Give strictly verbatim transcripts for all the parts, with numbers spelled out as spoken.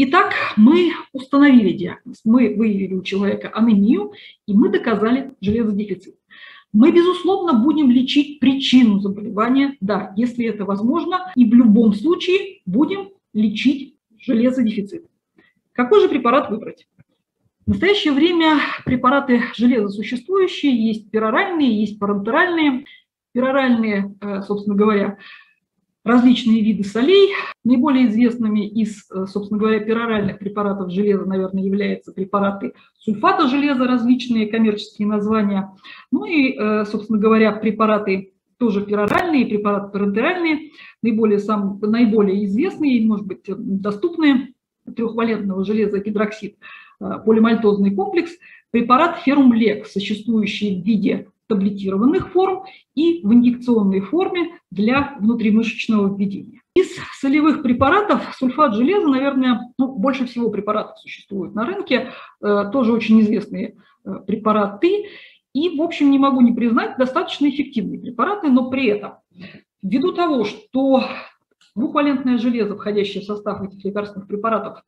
Итак, мы установили диагноз, мы выявили у человека анемию, и мы доказали железодефицит. Мы, безусловно, будем лечить причину заболевания, да, если это возможно, и в любом случае будем лечить железодефицит. Какой же препарат выбрать? В настоящее время препараты железа существующие, есть пероральные, есть парентеральные. Пероральные, собственно говоря, различные виды солей. Наиболее известными из, собственно говоря, пероральных препаратов железа, наверное, являются препараты сульфата железа, различные коммерческие названия. Ну и, собственно говоря, препараты тоже пероральные, препараты парентеральные, наиболее, сам, наиболее известные, может быть, доступные, трехвалентного железа гидроксид, полимальтозный комплекс, препарат Феррум Лек, существующий в виде таблетированных форм и в инъекционной форме для внутримышечного введения. Из солевых препаратов сульфат железа, наверное, ну, больше всего препаратов существует на рынке, тоже очень известные препараты. И, в общем, не могу не признать, достаточно эффективные препараты, но при этом, ввиду того, что двухвалентное железо, входящее в состав этих лекарственных препаратов,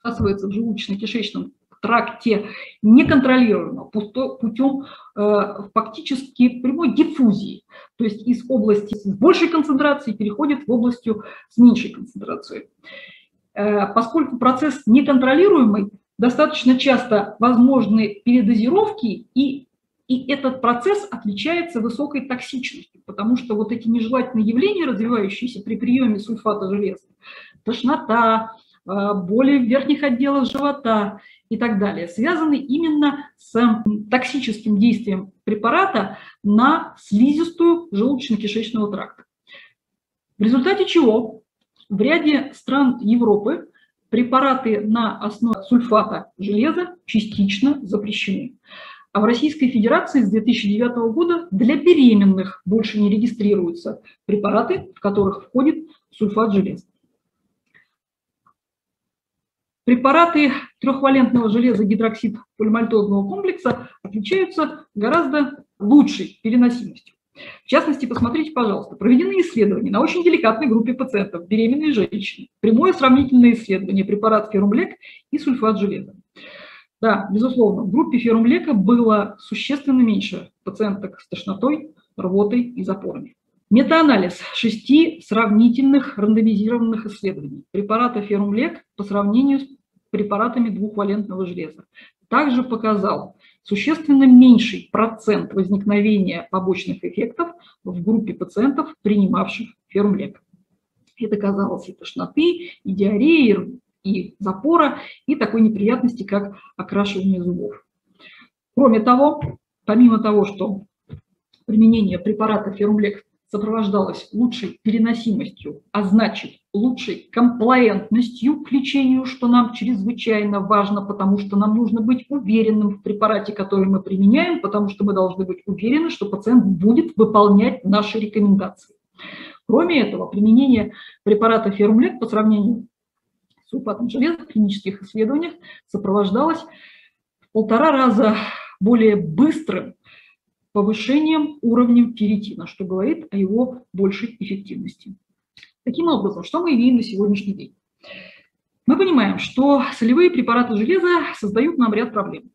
всасывается в желудочно-кишечном тракте неконтролируемо, путем э, фактически прямой диффузии, то есть из области с большей концентрацией переходит в область с меньшей концентрацией. Э, поскольку процесс неконтролируемый, достаточно часто возможны передозировки, и, и этот процесс отличается высокой токсичностью, потому что вот эти нежелательные явления, развивающиеся при приеме сульфата железа, тошнота, боли в верхних отделах живота и так далее, связаны именно с токсическим действием препарата на слизистую желудочно-кишечного тракта. В результате чего в ряде стран Европы препараты на основе сульфата железа частично запрещены. А в Российской Федерации с две тысячи девятого года для беременных больше не регистрируются препараты, в которых входит сульфат железа. Препараты трехвалентного железа гидроксид полимальтозного комплекса отличаются гораздо лучшей переносимостью. В частности, посмотрите, пожалуйста, проведены исследования на очень деликатной группе пациентов, беременные женщины. Прямое сравнительное исследование препарат Феррум Лек и сульфат железа. Да, безусловно, в группе Феррум Лека было существенно меньше пациенток с тошнотой, рвотой и запорами. Метаанализ шести сравнительных рандомизированных исследований препарата Феррум Лек по сравнению с препаратами двухвалентного железа также показал существенно меньший процент возникновения побочных эффектов в группе пациентов, принимавших Феррум Лек. Это казалось и тошноты, и диареи, и запора, и такой неприятности, как окрашивание зубов. Кроме того, помимо того, что применение препарата Феррум Лек сопровождалась лучшей переносимостью, а значит лучшей комплаентностью к лечению, что нам чрезвычайно важно, потому что нам нужно быть уверенным в препарате, который мы применяем, потому что мы должны быть уверены, что пациент будет выполнять наши рекомендации. Кроме этого, применение препарата Феррум Лек по сравнению с сульфатом железа в клинических исследованиях сопровождалось в полтора раза более быстрым повышением уровня ферритина, что говорит о его большей эффективности. Таким образом, что мы имеем на сегодняшний день? Мы понимаем, что солевые препараты железа создают нам ряд проблем.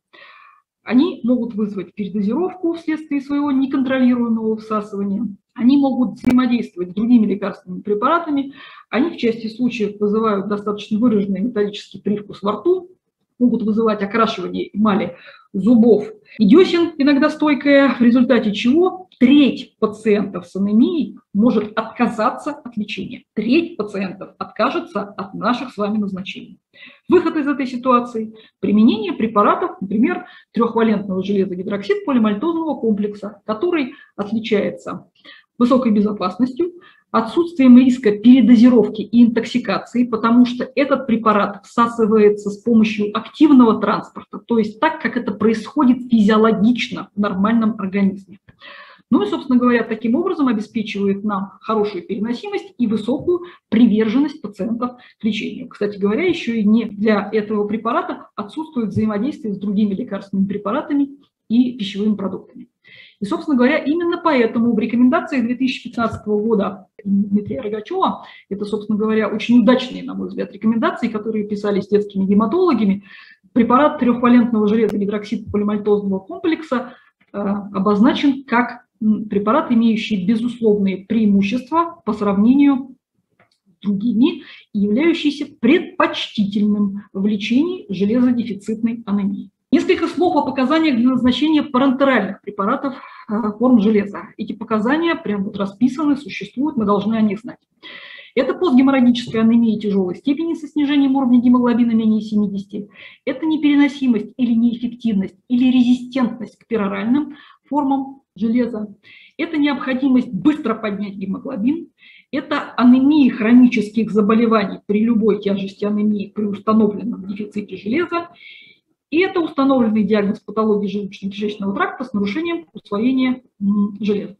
Они могут вызвать передозировку вследствие своего неконтролируемого всасывания, они могут взаимодействовать с другими лекарственными препаратами, они в части случаев вызывают достаточно выраженный металлический привкус во рту, могут вызывать окрашивание эмали зубов и десен, иногда стойкое, в результате чего треть пациентов с анемией может отказаться от лечения. Треть пациентов откажется от наших с вами назначений. Выход из этой ситуации – применение препаратов, например, трехвалентного железогидроксид полимальтозного комплекса, который отличается высокой безопасностью, отсутствием риска передозировки и интоксикации, потому что этот препарат всасывается с помощью активного транспорта, то есть так, как это происходит физиологично в нормальном организме. Ну и, собственно говоря, таким образом обеспечивает нам хорошую переносимость и высокую приверженность пациентов к лечению. Кстати говоря, еще и не для этого препарата отсутствует взаимодействие с другими лекарственными препаратами и пищевыми продуктами. И, собственно говоря, именно поэтому в рекомендациях две тысячи пятнадцатого года Дмитрия Рогачева, это, собственно говоря, очень удачные, на мой взгляд, рекомендации, которые писались детскими гематологами, препарат трехвалентного железа гидроксид полимальтозного комплекса э, обозначен как препарат, имеющий безусловные преимущества по сравнению с другими и являющийся предпочтительным в лечении железодефицитной анемии. Несколько слов о показаниях для назначения парентеральных препаратов форм железа. Эти показания прям вот расписаны, существуют, мы должны о них знать. Это постгеморрагическая анемия тяжелой степени со снижением уровня гемоглобина менее семидесяти. Это непереносимость или неэффективность или резистентность к пероральным формам железа. Это необходимость быстро поднять гемоглобин. Это анемия хронических заболеваний при любой тяжести анемии при установленном дефиците железа. И это установленный диагноз патологии желудочно-кишечного тракта с нарушением усвоения железа.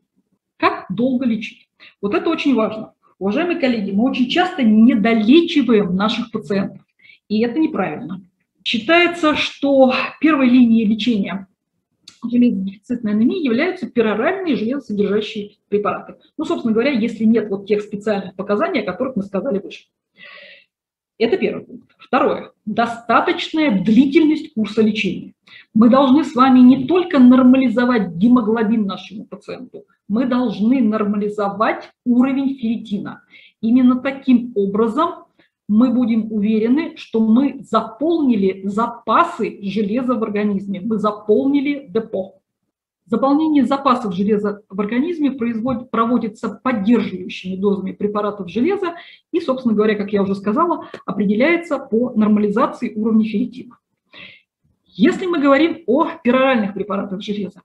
Как долго лечить? Вот это очень важно. Уважаемые коллеги, мы очень часто недолечиваем наших пациентов, и это неправильно. Считается, что первой линией лечения железодефицитной анемии являются пероральные железосодержащие препараты. Ну, собственно говоря, если нет вот тех специальных показаний, о которых мы сказали выше. Это первый пункт. Второе. Достаточная длительность курса лечения. Мы должны с вами не только нормализовать гемоглобин нашему пациенту, мы должны нормализовать уровень ферритина. Именно таким образом мы будем уверены, что мы заполнили запасы железа в организме, мы заполнили депо. Заполнение запасов железа в организме проводится поддерживающими дозами препаратов железа и, собственно говоря, как я уже сказала, определяется по нормализации уровня ферритина. Если мы говорим о пероральных препаратах железа,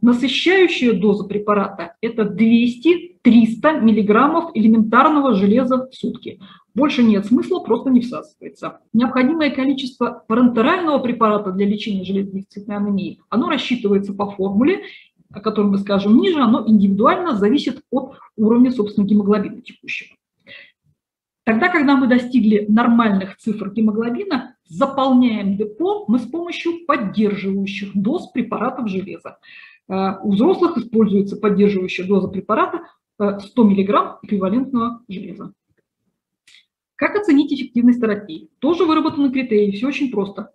насыщающая доза препарата – это двести-триста миллиграммов элементарного железа в сутки. Больше нет смысла, просто не всасывается. Необходимое количество парентерального препарата для лечения железодефицитной анемии, оно рассчитывается по формуле, о которой мы скажем ниже, оно индивидуально зависит от уровня, собственно, гемоглобина текущего. Тогда, когда мы достигли нормальных цифр гемоглобина, заполняем депо мы с помощью поддерживающих доз препаратов железа. У взрослых используется поддерживающая доза препарата сто миллиграмм эквивалентного железа. Как оценить эффективность терапии? Тоже выработаны критерии, все очень просто.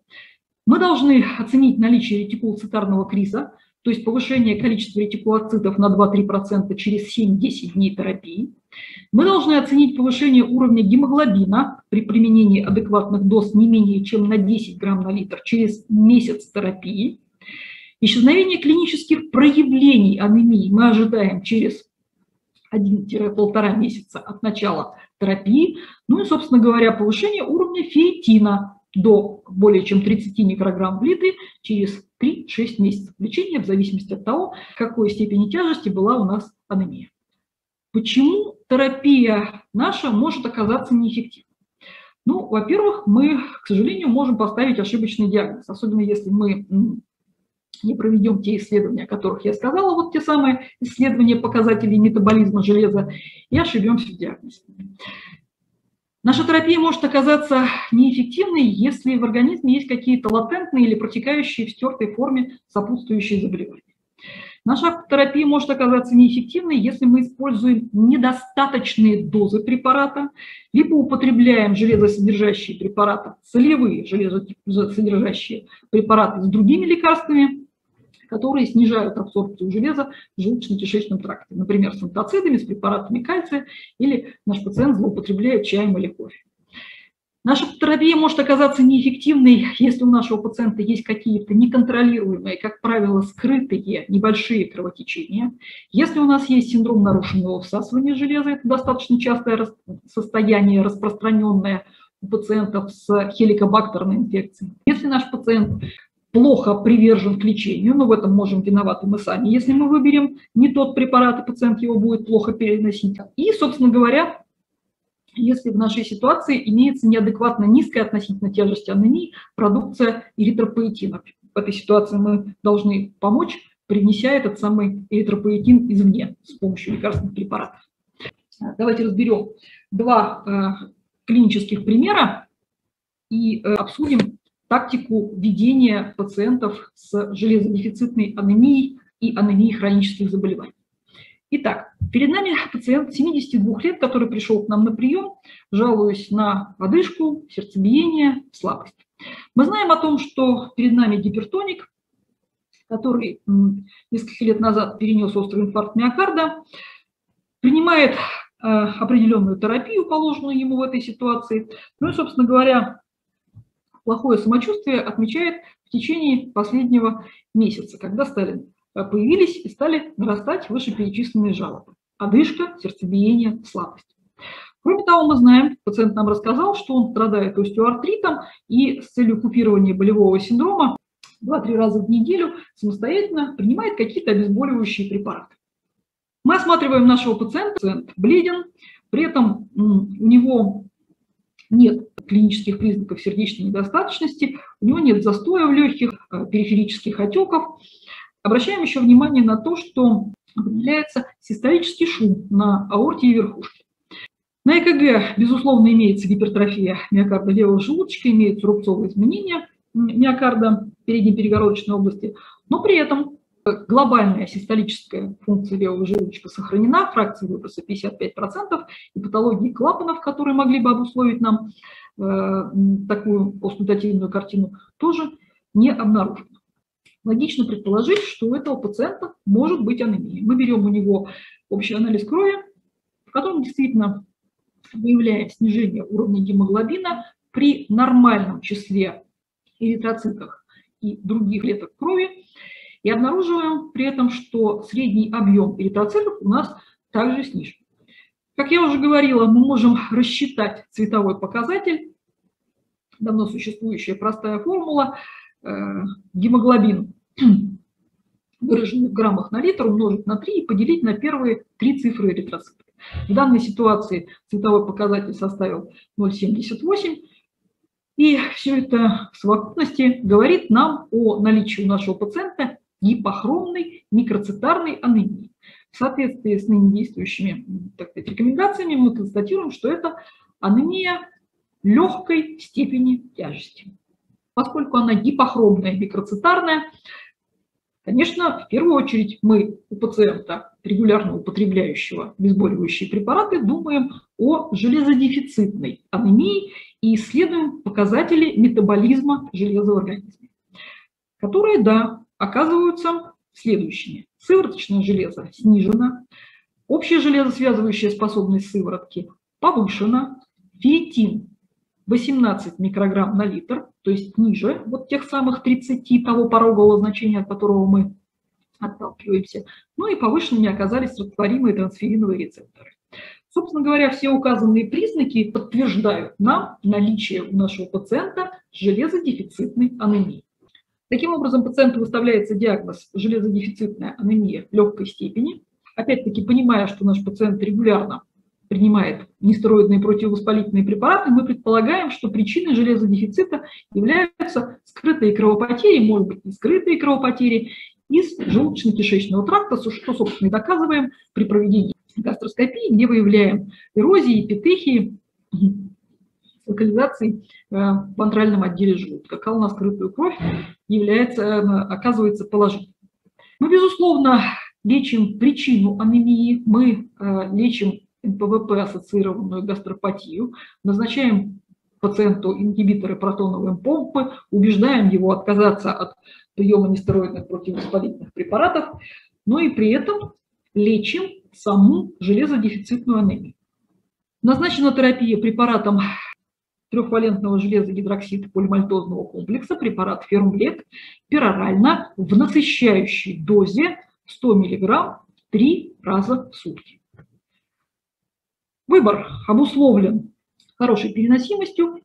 Мы должны оценить наличие ретикулоцитарного криза, то есть повышение количества ретикулоцитов на два-три процента через семь-десять дней терапии. Мы должны оценить повышение уровня гемоглобина при применении адекватных доз не менее чем на десять грамм на литр через месяц терапии. Исчезновение клинических проявлений анемии мы ожидаем через один-полтора месяца от начала терапии. Ну и, собственно говоря, повышение уровня ферритина до более чем тридцати микрограмм в литре через три-шесть месяцев лечения, в зависимости от того, какой степени тяжести была у нас анемия. Почему терапия наша может оказаться неэффективной? Ну, во-первых, мы, к сожалению, можем поставить ошибочный диагноз, особенно если мы не проведем те исследования, о которых я сказала, вот те самые исследования показателей метаболизма железа, и ошибемся в диагнозе. Наша терапия может оказаться неэффективной, если в организме есть какие-то латентные или протекающие в стертой форме сопутствующие заболевания. Наша терапия может оказаться неэффективной, если мы используем недостаточные дозы препарата, либо употребляем железосодержащие препараты, солевые железосодержащие препараты с другими лекарствами, которые снижают абсорбцию железа в желудочно-кишечном тракте, например, с антацидами, с препаратами кальция, или наш пациент злоупотребляет чаем или кофе. Наша терапия может оказаться неэффективной, если у нашего пациента есть какие-то неконтролируемые, как правило, скрытые небольшие кровотечения. Если у нас есть синдром нарушенного всасывания железа, это достаточно частое состояние, распространенное у пациентов с хеликобактерной инфекцией. Если наш пациент плохо привержен к лечению, но в этом можем виноваты мы сами, если мы выберем не тот препарат, и пациент его будет плохо переносить. И, собственно говоря, если в нашей ситуации имеется неадекватно низкая относительно тяжести анемии продукция эритропоэтина. В этой ситуации мы должны помочь, привнеся этот самый эритропоэтин извне с помощью лекарственных препаратов. Давайте разберем два э, клинических примера и э, обсудим тактику ведения пациентов с железодефицитной анемией и анемии хронических заболеваний. Итак, перед нами пациент семидесяти двух лет, который пришел к нам на прием, жалуясь на одышку, сердцебиение, слабость. Мы знаем о том, что перед нами гипертоник, который несколько лет назад перенес острый инфаркт миокарда, принимает определенную терапию, положенную ему в этой ситуации. Ну и, собственно говоря, плохое самочувствие отмечает в течение последнего месяца, когда стали появились и стали нарастать вышеперечисленные жалобы. Одышка, сердцебиение, слабость. Кроме того, мы знаем, пациент нам рассказал, что он страдает остеоартритом и с целью купирования болевого синдрома два-три раза в неделю самостоятельно принимает какие-то обезболивающие препараты. Мы осматриваем нашего пациента. Пациент бледен, при этом у него нет клинических признаков сердечной недостаточности, у него нет застоя в легких, периферических отеков. Обращаем еще внимание на то, что определяется систолический шум на аорте и верхушке. На ЭКГ, безусловно, имеется гипертрофия миокарда левого желудочка, имеются рубцовые изменения миокарда передней перегородочной области, но при этом глобальная систолическая функция левого желудочка сохранена, фракция выброса пятьдесят пять процентов, и патологии клапанов, которые могли бы обусловить нам э, такую постудативную картину, тоже не обнаружено. Логично предположить, что у этого пациента может быть анемия. Мы берем у него общий анализ крови, в котором действительно выявляем снижение уровня гемоглобина при нормальном числе эритроцитах и других клеток крови, и обнаруживаем при этом, что средний объем эритроцитов у нас также снижен. Как я уже говорила, мы можем рассчитать цветовой показатель, давно существующая простая формула, э, гемоглобин, выраженный в граммах на литр, умножить на три и поделить на первые три цифры эритроцитов. В данной ситуации цветовой показатель составил ноль целых семьдесят восемь сотых, и все это в совокупности говорит нам о наличии у нашего пациента гипохромной микроцитарной анемии. В соответствии с ныне действующими, так сказать, рекомендациями мы констатируем, что это анемия легкой степени тяжести. Поскольку она гипохромная, микроцитарная, конечно, в первую очередь мы у пациента, регулярно употребляющего обезболивающие препараты, думаем о железодефицитной анемии и исследуем показатели метаболизма железа в организме, которые, да, оказываются следующими. Сывороточное железо снижено, общее железосвязывающая способность сыворотки повышена, ферритин восемнадцать микрограмм на литр, то есть ниже вот тех самых тридцати, того порогового значения, от которого мы отталкиваемся, ну и повышенными оказались растворимые трансфериновые рецепторы. Собственно говоря, все указанные признаки подтверждают нам наличие у нашего пациента железодефицитной анемии. Таким образом, пациенту выставляется диагноз железодефицитная анемия легкой степени. Опять-таки, понимая, что наш пациент регулярно принимает нестероидные противовоспалительные препараты, мы предполагаем, что причиной железодефицита являются скрытые кровопотери, может быть, не скрытые кровопотери из желудочно-кишечного тракта, что, собственно, и доказываем при проведении гастроскопии, где выявляем эрозии, эпитехии, локализации в вентральном отделе желудка. Кал на скрытую кровь является, оказывается положительным. Мы, безусловно, лечим причину анемии, мы лечим эн пэ вэ пэ-ассоциированную гастропатию, назначаем пациенту ингибиторы протоновой помпы, убеждаем его отказаться от приема нестероидных противовоспалительных препаратов, но и при этом лечим саму железодефицитную анемию. Назначена терапия препаратом трехвалентного железогидроксида полимальтозного комплекса, препарат Феррум Лек, перорально в насыщающей дозе сто миллиграмм три раза в сутки. Выбор обусловлен хорошей переносимостью,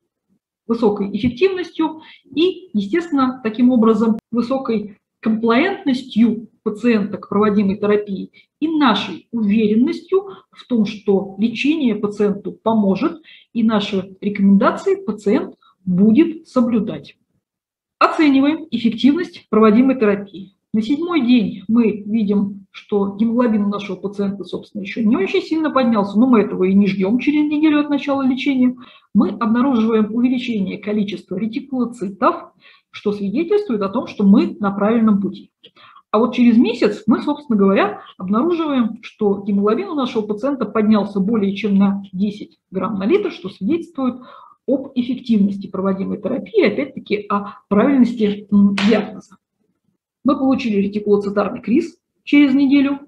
высокой эффективностью и, естественно, таким образом высокой комплаентностью пациента к проводимой терапии и нашей уверенностью в том, что лечение пациенту поможет и наши рекомендации пациент будет соблюдать. Оцениваем эффективность проводимой терапии. На седьмой день мы видим, что гемоглобин у нашего пациента, собственно, еще не очень сильно поднялся, но мы этого и не ждем через неделю от начала лечения. Мы обнаруживаем увеличение количества ретикулоцитов, что свидетельствует о том, что мы на правильном пути. А вот через месяц мы, собственно говоря, обнаруживаем, что гемоглобин у нашего пациента поднялся более чем на десять грамм на литр, что свидетельствует об эффективности проводимой терапии, опять-таки о правильности диагноза. Мы получили ретикулоцитарный криз через неделю,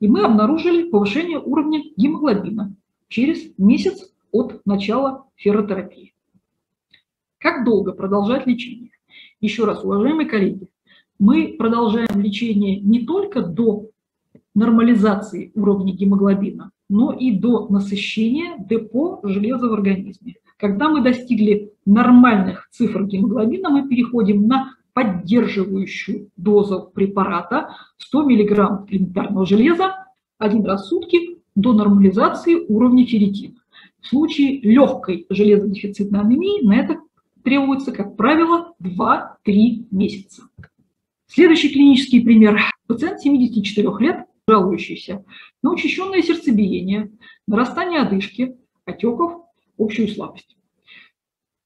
и мы обнаружили повышение уровня гемоглобина через месяц от начала ферротерапии. Как долго продолжать лечение? Еще раз, уважаемые коллеги, мы продолжаем лечение не только до нормализации уровня гемоглобина, но и до насыщения депо железа в организме. Когда мы достигли нормальных цифр гемоглобина, мы переходим на поддерживающую дозу препарата сто миллиграмм элементарного железа один раз в сутки до нормализации уровня ферритина. В случае легкой железодефицитной анемии на это требуется, как правило, два-три месяца. Следующий клинический пример. Пациент семидесяти четырёх лет, жалующийся на учащенное сердцебиение, нарастание одышки, отеков, общую слабость.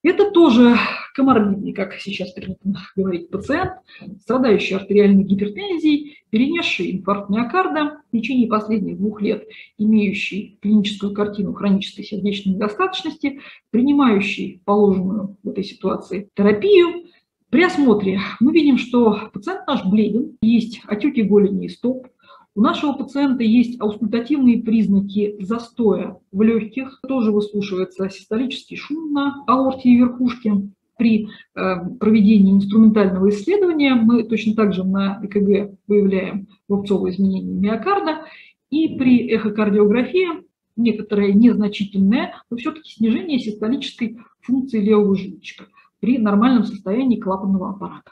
Это тоже коморбидный, как сейчас принято говорить, пациент, страдающий артериальной гипертензией, перенесший инфаркт миокарда в течение последних двух лет, имеющий клиническую картину хронической сердечной недостаточности, принимающий положенную в этой ситуации терапию. При осмотре мы видим, что пациент наш бледен, есть отеки голени и стоп. У нашего пациента есть аускультативные признаки застоя в легких. Тоже выслушивается систолический шум на аорте и верхушке. При проведении инструментального исследования мы точно так же на ЭКГ выявляем рубцовые изменения миокарда. И при эхокардиографии некоторое незначительное, но все-таки снижение систолической функции левого желудочка при нормальном состоянии клапанного аппарата.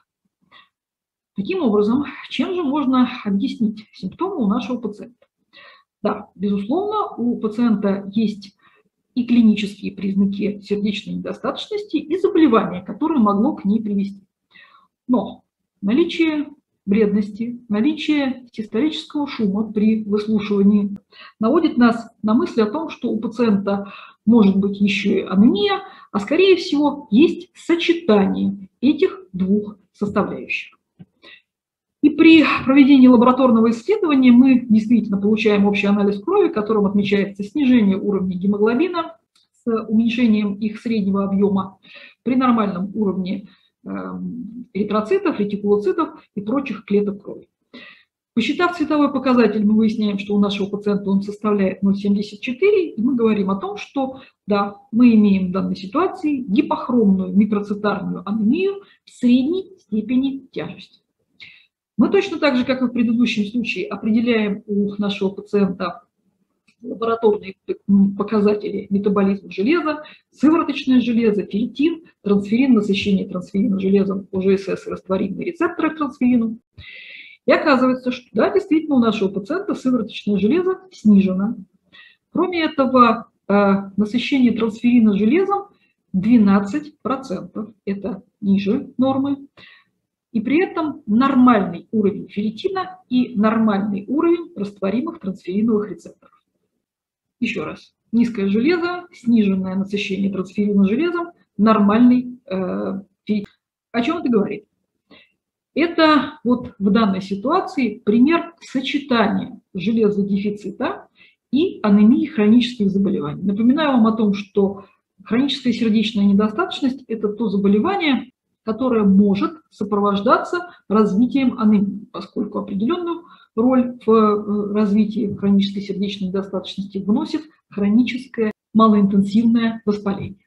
Таким образом, чем же можно объяснить симптомы у нашего пациента? Да, безусловно, у пациента есть и клинические признаки сердечной недостаточности, и заболевания, которые могло к ней привести. Но наличие бледности, наличие систолического шума при выслушивании наводит нас на мысль о том, что у пациента может быть еще и анемия, а скорее всего есть сочетание этих двух составляющих. И при проведении лабораторного исследования мы действительно получаем общий анализ крови, которым отмечается снижение уровня гемоглобина с уменьшением их среднего объема при нормальном уровне эритроцитов, ретикулоцитов и прочих клеток крови. Посчитав цветовой показатель, мы выясняем, что у нашего пациента он составляет ноль целых семьдесят четыре сотых, и мы говорим о том, что да, мы имеем в данной ситуации гипохромную микроцитарную анемию в средней степени тяжести. Мы точно так же, как и в предыдущем случае, определяем у нашего пациента лабораторные показатели метаболизма железа, сывороточное железо, ферритин, трансферин, насыщение трансферина железом, ОЖСС и растворимые рецепторы к трансферину. И оказывается, что да, действительно у нашего пациента сывороточное железо снижено. Кроме этого, насыщение трансферина железом двенадцать процентов, это ниже нормы. И при этом нормальный уровень ферритина и нормальный уровень растворимых трансфериновых рецепторов. Еще раз, низкое железо, сниженное насыщение трансферина железом, нормальный э, ферритин. О чем это говорит? Это вот в данной ситуации пример сочетания железодефицита и анемии хронических заболеваний. Напоминаю вам о том, что хроническая сердечная недостаточность – это то заболевание, которое может сопровождаться развитием анемии, поскольку определенную роль в развитии хронической сердечной недостаточности вносит хроническое малоинтенсивное воспаление.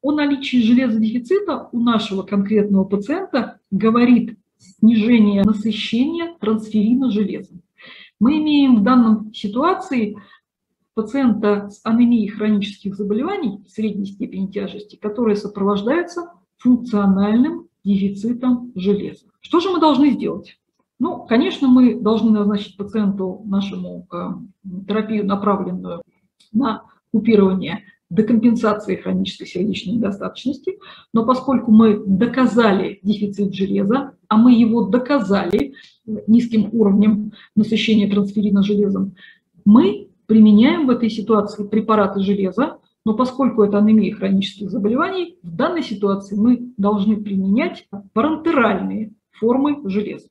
О наличии железодефицита у нашего конкретного пациента говорит снижение насыщения трансферина железом. Мы имеем в данной ситуации пациента с анемией хронических заболеваний средней степени тяжести, которые сопровождаются функциональным дефицитом железа. Что же мы должны сделать? Ну, конечно, мы должны назначить пациенту нашему э, терапию, направленную на купирование декомпенсации хронической сердечной недостаточности, но поскольку мы доказали дефицит железа, а мы его доказали низким уровнем насыщения трансферина железом, мы применяем в этой ситуации препараты железа, но поскольку это анемия хронических заболеваний, в данной ситуации мы должны применять парентеральные формы железа.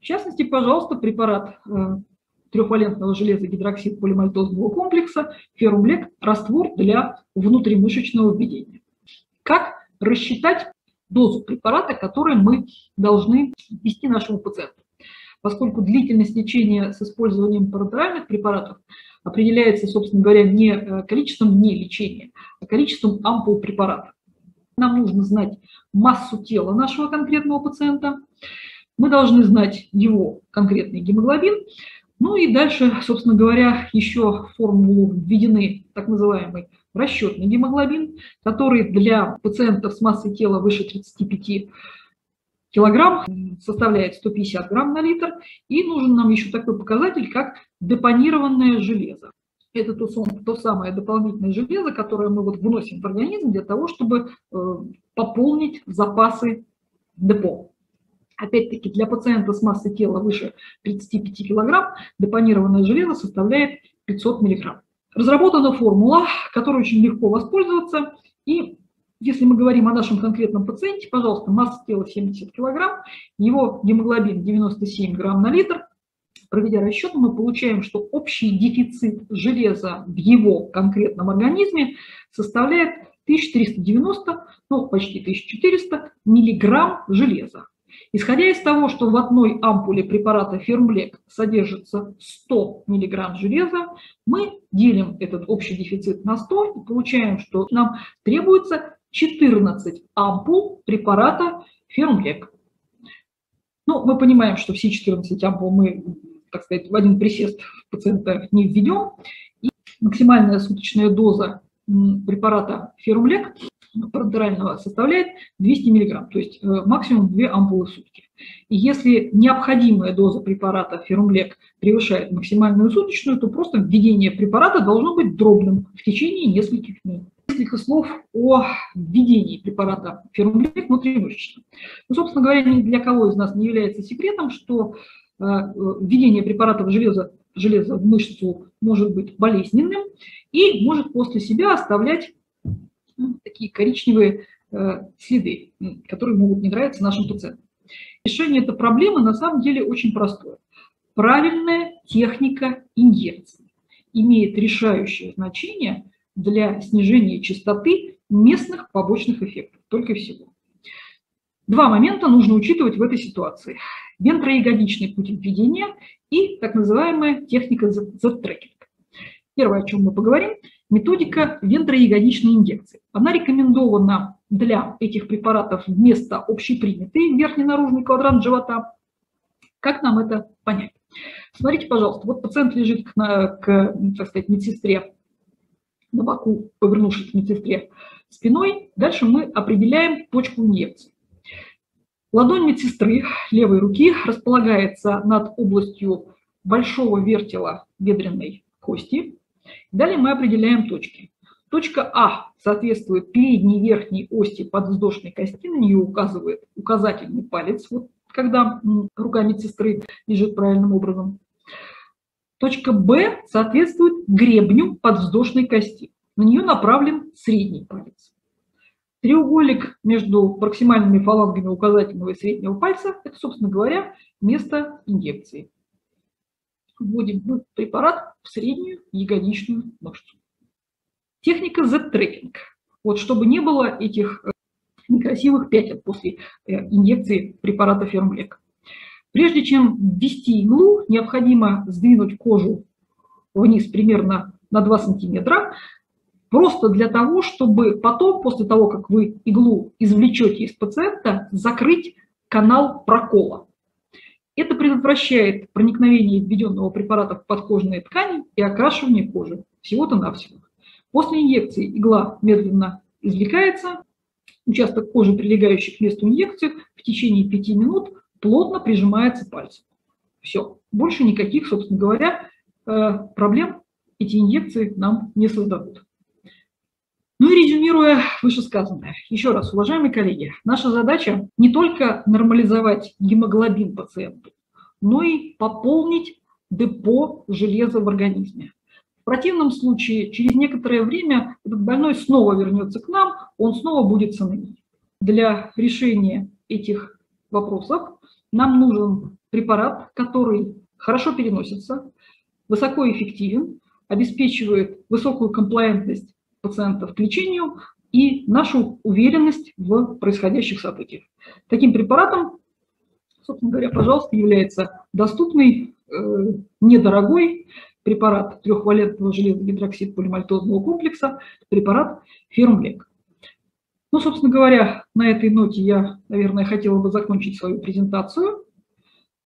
В частности, пожалуйста, препарат трехвалентного железа гидроксид полимальтозного комплекса Феррум Лек, раствор для внутримышечного введения. Как рассчитать дозу препарата, который мы должны ввести нашему пациенту? Поскольку длительность лечения с использованием паратеральных препаратов определяется, собственно говоря, не количеством дней лечения, а количеством ампул препарата. Нам нужно знать массу тела нашего конкретного пациента, мы должны знать его конкретный гемоглобин, ну и дальше, собственно говоря, еще в формулу введены так называемый расчетный гемоглобин, который для пациентов с массой тела выше тридцати пяти килограмм составляет сто пятьдесят грамм на литр. И нужен нам еще такой показатель, как депонированное железо. Это то, то самое дополнительное железо, которое мы вот вносим в организм для того, чтобы пополнить запасы депо. Опять-таки, для пациента с массой тела выше тридцати пяти килограмм депонированное железо составляет пятьсот миллиграмм. Разработана формула, которой очень легко воспользоваться. И если мы говорим о нашем конкретном пациенте, пожалуйста, масса тела семьдесят килограмм, его гемоглобин девяносто семь грамм на литр. Проведя расчет, мы получаем, что общий дефицит железа в его конкретном организме составляет тысяча триста девяносто, ну почти тысяча четыреста миллиграмм железа. Исходя из того, что в одной ампуле препарата Феррум Лек содержится сто миллиграмм железа, мы делим этот общий дефицит на сто и получаем, что нам требуется четырнадцать ампул препарата Феррум Лек. Ну, мы понимаем, что все четырнадцать ампул мы, так сказать, в один присест пациента не введем. И максимальная суточная доза препарата Феррум Лек паратерального составляет двести миллиграмм, то есть максимум две ампулы в сутки. И если необходимая доза препарата Феррум Лек превышает максимальную суточную, то просто введение препарата должно быть дробным в течение нескольких дней. Несколько слов о введении препарата Феррум Лек внутримышечно. Ну, собственно говоря, ни для кого из нас не является секретом, что введение препаратов железа, железа в мышцу может быть болезненным и может после себя оставлять такие коричневые следы, которые могут не нравиться нашим пациентам. Решение этой проблемы на самом деле очень простое. Правильная техника инъекции имеет решающее значение для снижения частоты местных побочных эффектов, только всего. Два момента нужно учитывать в этой ситуации. Вентроягодичный путь введения и так называемая техника Z-трекинг. Первое, о чем мы поговорим, методика вентроягодичной инъекции. Она рекомендована для этих препаратов вместо общепринятой верхний наружный квадрант живота. Как нам это понять? Смотрите, пожалуйста, вот пациент лежит к, к так сказать, медсестре на боку, повернувшись к медсестре спиной. Дальше мы определяем точку инъекции. Ладонь медсестры левой руки располагается над областью большого вертела бедренной кости. Далее мы определяем точки. Точка А соответствует передней верхней оси подвздошной кости, на нее указывает указательный палец, вот, когда рука медсестры лежит правильным образом. Точка Б соответствует гребню подвздошной кости, на нее направлен средний палец. Треугольник между проксимальными фалангами указательного и среднего пальца – это, собственно говоря, место инъекции. Вводим мы препарат в среднюю ягодичную мышцу. Техника Z-трекинг. Вот чтобы не было этих некрасивых пятен после инъекции препарата Феррум Лек. Прежде чем ввести иглу, необходимо сдвинуть кожу вниз примерно на два сантиметра, просто для того, чтобы потом, после того, как вы иглу извлечете из пациента, закрыть канал прокола. Это предотвращает проникновение введенного препарата в подкожные ткани и окрашивание кожи. Всего-то навсего. После инъекции игла медленно извлекается. Участок кожи, прилегающий к месту инъекции, в течение пяти минут плотно прижимается пальцем. Все. Больше никаких, собственно говоря, проблем эти инъекции нам не создадут. Ну и резюмируя вышесказанное, еще раз, уважаемые коллеги, наша задача не только нормализовать гемоглобин пациенту, но и пополнить депо железа в организме. В противном случае через некоторое время этот больной снова вернется к нам, он снова будет с анемией. Для решения этих вопросов нам нужен препарат, который хорошо переносится, высокоэффективен, обеспечивает высокую комплаентность пациентов к лечению и нашу уверенность в происходящих событиях. Таким препаратом, собственно говоря, пожалуйста, является доступный, э, недорогой препарат трехвалентного железогидроксид полимальтозного комплекса, препарат Феррум Лек. Ну, собственно говоря, на этой ноте я, наверное, хотела бы закончить свою презентацию.